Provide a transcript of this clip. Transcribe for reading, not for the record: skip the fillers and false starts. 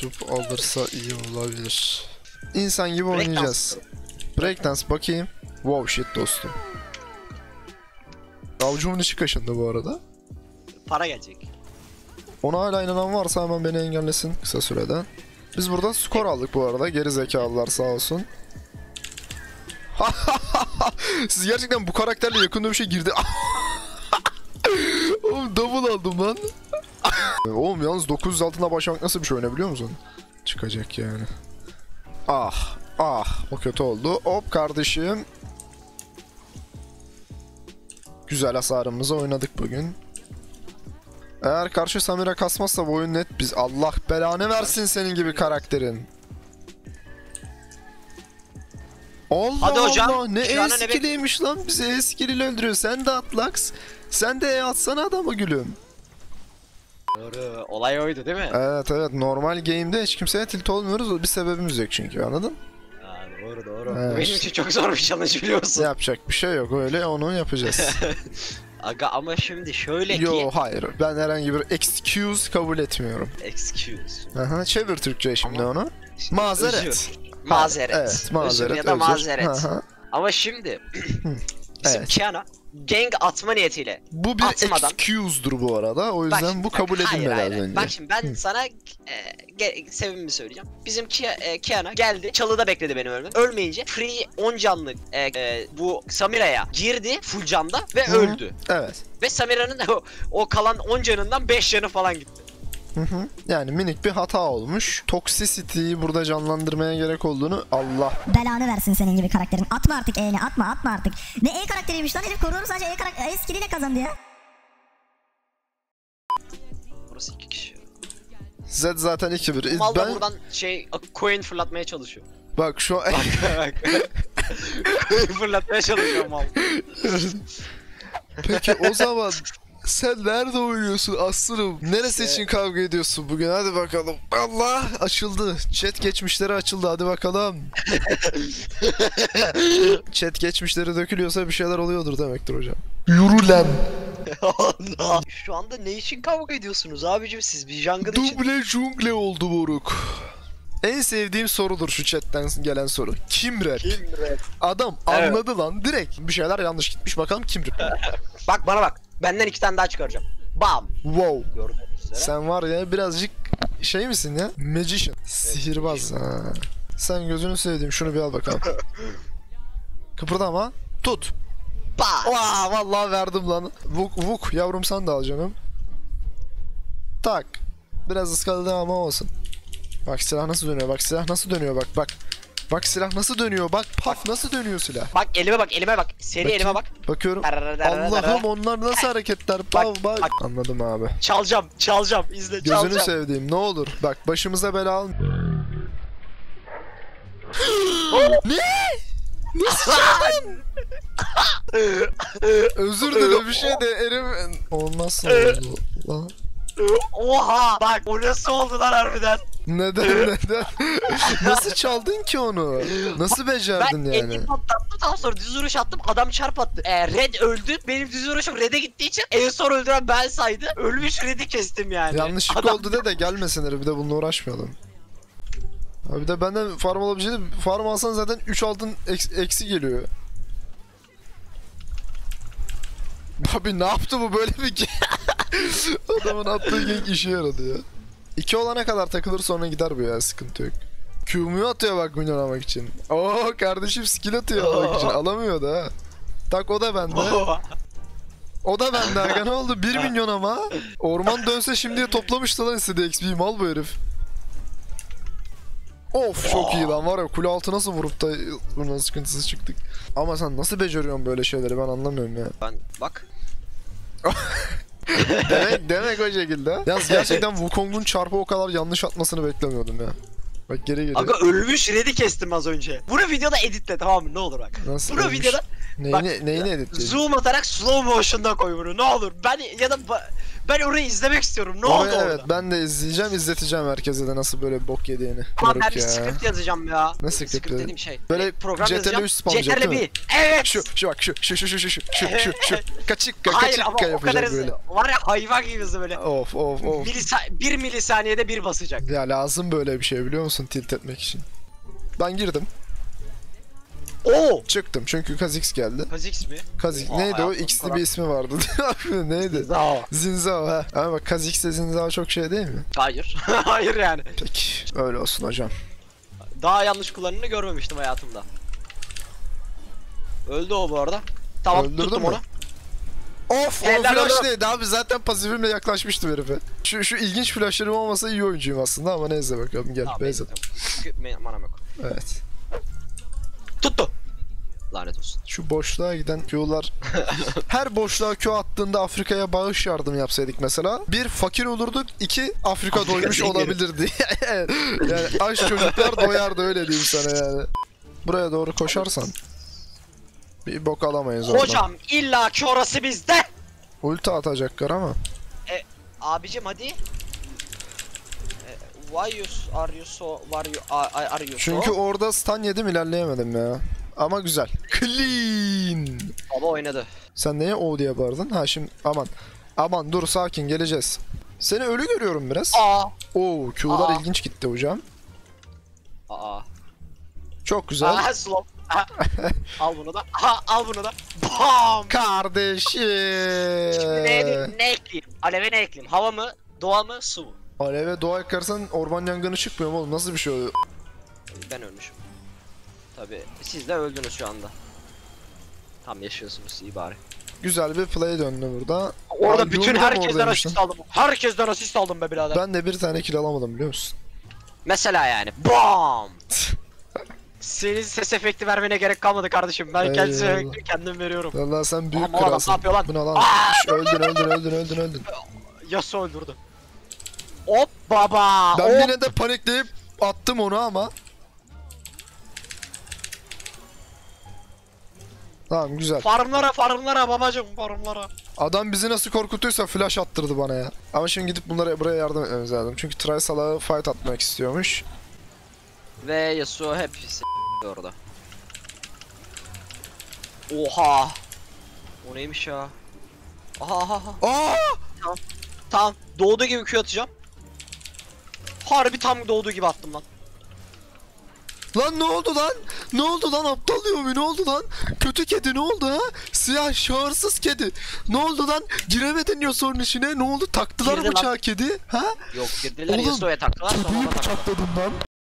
Sup alırsa iyi olabilir. İnsan gibi oynayacağız. Breakdance bakayım. Wow shit dostum. Avcumun içi kaşındı bu arada. Para gelecek. Ona hala inanan varsa hemen beni engellesin kısa sürede. Biz buradan skor aldık bu arada. Geri zekalılar sağ olsun. Siz gerçekten bu karakterle yakında bir şey girdi. Oğlum double aldım lan. Oğlum yalnız 900 altına başlamak nasıl bir şey oynayabiliyor musun? Çıkacak yani. Ah ah o kötü oldu. Hop kardeşim. Güzel hasarımızı oynadık bugün. Eğer karşı Samira kasmazsa bu oyun net biz. Allah belanı versin senin gibi karakterin. Allah hadi Allah hocam. Ne eskiliymiş lan, bizi eskiliyle öldürüyor. Sen de atlaks. Sen de atsana adamı gülüm. Doğru, olay oydu değil mi? Evet evet, normal game'de hiç kimseye tilt olmuyoruz, bir sebebimiz yok çünkü, anladın? Aa, doğru doğru, evet. Benim için çok zor bir challenge biliyorsun. Yapacak bir şey yok, öyle onu yapacağız. Aga ama şimdi şöyle ki... Yo hayır, ben herhangi bir excuse kabul etmiyorum. Excuse. Aha, çevir Türkçe şimdi ama... onu. Şimdi mazeret. Özür. Mazeret. Evet, mazeret. Özür ya da mazeret. Aha. Ama şimdi... bizim evet. Kiana... Gang atma niyetiyle. Bu bir atmadan... excuse'dur bu arada. O yüzden şimdi, bu kabul edilmeden önce. Bak şimdi ben sana sebebimi söyleyeceğim. Bizim Kiana geldi. Çalıda bekledi benim ölmemi. Ölmeyince free 10 canlı bu Samira'ya girdi full canda ve öldü. Evet. Ve Samira'nın o kalan 10 canından 5 canı falan gitti. Hı. Yani minik bir hata olmuş. Toxicity'yi burada canlandırmaya gerek olduğunu Allah belanı versin senin gibi karakterin. Atma artık E'ni, atma artık. Ne E karakteriymiş lan herif, koruyorum sadece E karakteri. E skilliyle kazandı ya. Burası 2 kişi. Zed zaten 2-1. Mal da buradan coin fırlatmaya çalışıyor. Bak şu an... Bak. Coin fırlatmaya çalışıyor mal. Peki o zaman... Sen nerede oynuyorsun aslanım? Neresi için kavga ediyorsun bugün? Hadi bakalım. Allah açıldı. Chat geçmişleri açıldı. Hadi bakalım. Chat geçmişleri dökülüyorsa bir şeyler oluyordur demektir hocam. Yürü lan. Allah. Şu anda ne için kavga ediyorsunuz abicim siz? Bir jungle için. Duble jungle oldu moruk. En sevdiğim sorudur şu chatten gelen soru. Kim rap? Kim rap? Adam anladı evet. Lan direkt. Bir şeyler yanlış gitmiş, bakalım kim rap? Bak bana bak. Benden 2 tane daha çıkaracağım. Bam. Wow. Sen var ya birazcık şey misin ya? Magician. Evet, sihirbaz. Ha. Sen gözünü sevdiğim şunu bir al bakalım. Kıpırdama. Tut. Bam. Oha, vallahi verdim lan. Vuk vuk yavrum, sen de al canım. Tak. Biraz ıskaladı ama olsun. Bak silah nasıl dönüyor, bak silah nasıl dönüyor, bak bak. Bak silah nasıl dönüyor, bak paf nasıl dönüyor silah. Bak elime bak, elime bak. Seri bakayım, elime bak. Bakıyorum. Allah'ım onlar nasıl hareketler. Bak, bak. Anladım abi. Çalacağım, çalacağım. İzle, gözünü çalacağım. Gözünü sevdiğim ne olur. Bak başımıza bela al. Ne? Nasıl çaldın? Özür dilerim, bir şey de erim. O nasıl oldu lan? Oha! Bak o nasıl oldu lan harbiden? Neden? Nasıl çaldın ki onu? Nasıl becerdin ben yani? Ben elimi patlattım, daha sonra düz vuruş attım, adam çarp attı. Red öldü, benim düz vuruşum Red'e gittiği için en son öldüren ben saydı. Ölmüş Red'i kestim yani. Yanlışlık adam... oldu de gelmesinler, bir de bununla uğraşmayalım. Abi bir de benden farm alabileceğini, farm alsan zaten 3 altın eksi geliyor. Abi ne yaptı bu böyle bir ki? Adamın attığı gank işe yaradı ya. 2 olana kadar takılır sonra gider bu ya, sıkıntı yok. Q'muyu atıyor bak minyon almak için. Oo kardeşim skill atıyor almak için, alamıyor da. Tak o da bende. O da bende aga, ne oldu 1 milyon ama. Orman dönse şimdiye toplamıştı lan istediği XP'yi, mal bu herif. Of çok iyi lan, var ya kule altı nasıl vurup da bundan sıkıntısız çıktık. Ama sen nasıl beceriyorsun böyle şeyleri, ben anlamıyorum ya. Ben bak. demek o şekilde. Yalnız gerçekten Wukong'un çarpı o kadar yanlış atmasını beklemiyordum ya. Bak geri geliyor. Aga ölmüş Red'i kestim az önce. Bunu videoda editle, tamam mı, ne olur bak. Nasıl bunu ölmüş? Videoda... Neyini editleyeceğim? Zoom atarak slow motion'da koy bunu, ne olur. Ben ya da Ben orayı izlemek istiyorum. Ne oldu orada? Evet, ben de izleyeceğim, izleteceğim herkese de nasıl böyle bok yediğini. Ama ben bir script yazacağım ya. Ne script dediğim şey? Böyle program yazacağım. CTRL 1. Evet. Şu bak şu. Hayır ama o kadar hızlı. Var ya hayvan gibi hızlı böyle. Of. 1 milisaniyede 1 basacak. Ya lazım böyle bir şey biliyor musun? Tilt etmek için. Ben girdim. Çıktım çünkü Kha'zix geldi. Kha'zix mi? Kha'zix neydi o? X'li bir ismi vardı. Neydi? Zinzawa. Zinzawa. Ama bak Kha'zix'le Zinzawa çok şey değil mi? Hayır. Hayır yani. Peki. Öyle olsun hocam. Daha yanlış kullanımını görmemiştim hayatımda. Öldü o bu arada. Tamam. Öldürdün tuttum mi? Onu. Of! O flash neydi abi? Zaten pasifimle yaklaşmıştım herife. Şu ilginç flashlarım olmasa iyi oyuncuyum aslında ama neyse bakalım. Gel Beyza. Manam yok. Evet. Tuttu. Lanet olsun. Şu boşluğa giden Q'lar. Her boşluğa Q attığında Afrika'ya bağış yardım yapsaydık mesela. 1 fakir olurduk, 2 Afrika doymuş olabilirdi. Yani aç çocuklar doyardı öyle diyeyim sana yani. Buraya doğru koşarsan bir bok alamayız oradan. Hocam illa ki orası bizde. Ulti atacaklar ama. Abicim hadi. Why are you so, are you so? Çünkü orada stun yedim, ilerleyemedim ya. Ama güzel. Clean. Baba oynadı. Sen neye o diye bağırdın? Ha şimdi aman dur sakin geleceğiz. Seni ölü görüyorum biraz. Q'lar ilginç gitti hocam. Çok güzel. Slow. Al bunu da. Al bunu da. Bam. Kardeşim. Şimdi ne ekleyeyim? Aleve ne ekleyeyim? Hava mı? Doğa mı? Su mu? Aleve doğa yakarsan orman yangını çıkmıyor mu oğlum? Nasıl bir şey oluyor? Ben ölmüşüm. Tabii siz de öldünüz şu anda. Tam yaşıyorsunuz iyi bari. Güzel bir play döndü burada. Orada abi, bütün herkesten asist aldım. Herkesten asist aldım be birader. Ben de bir tane kill alamadım biliyor musun? Mesela yani. BAM! Senin ses efekti vermene gerek kalmadı kardeşim. Ben kendim veriyorum. Vallahi sen büyük kralsın. Ne yapıyor lan? Bunu alan. Öldün. Yasuo öldürdü. Hop baba. Ben yine de panikleyip attım onu ama. Tamam güzel. Farmlara babacım farmlara. Adam bizi nasıl korkutuysa flash attırdı bana ya. Ama şimdi gidip buraya yardım etmemiz lazım. Çünkü Trisala'ya fight atmak istiyormuş. Ve Yasuo hep orada. Oha. O neymiş ya? Aha. Tamam. Doğduğu gibi Q atacağım. Harbi tam doğduğu gibi attım lan. Lan ne oldu lan? Ne oldu lan? Aptal yomi ne oldu lan? Kötü kedi ne oldu ha? Siyah şahırsız kedi. Ne oldu lan? Giremedin Yasuo'nun işine. Ne oldu? Taktılar girdi bıçağı lan. Kedi. Ha? Yok girdiler Yasuo'ya taktılar. Tabii bıçakladım lan.